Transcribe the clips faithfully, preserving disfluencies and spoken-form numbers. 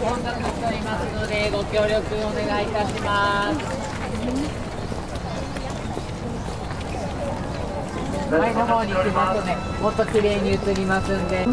混雑しておりますのでご協力お願いいたします。前の方に行きますとね、もっと綺麗に映りますんで。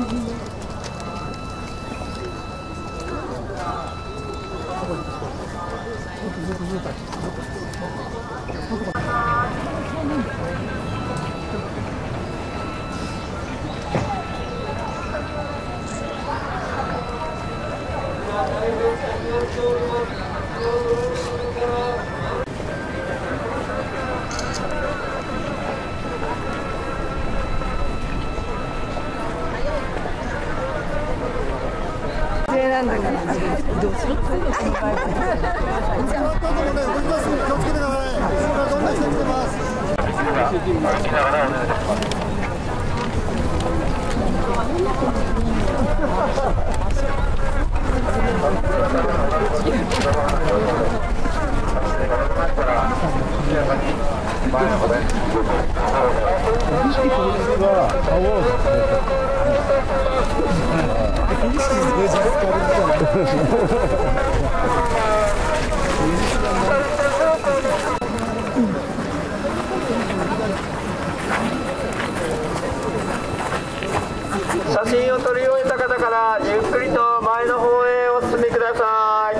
写真を撮り終えた方からゆっくりと前の方へお進みください。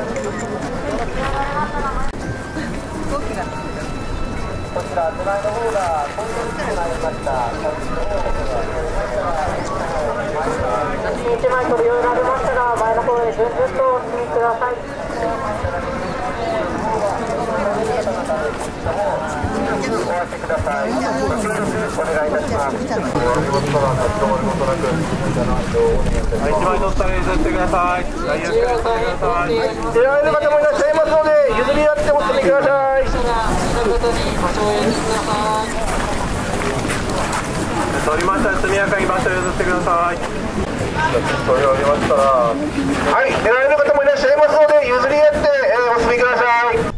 こちら手前の方が混雑してまいりました。写真いちまい撮り終えられましたが、前の方へ順々とお進みください。お待ちください。お願いいたします。いちまい取ったら譲ってください。手前の方もいらっしゃいますので、譲り合ってお進みください。取りましたら速やかに場所を譲ってください。取り終わりましたら、はい、手前の方もいらっしゃいますので、譲り合ってお進みください。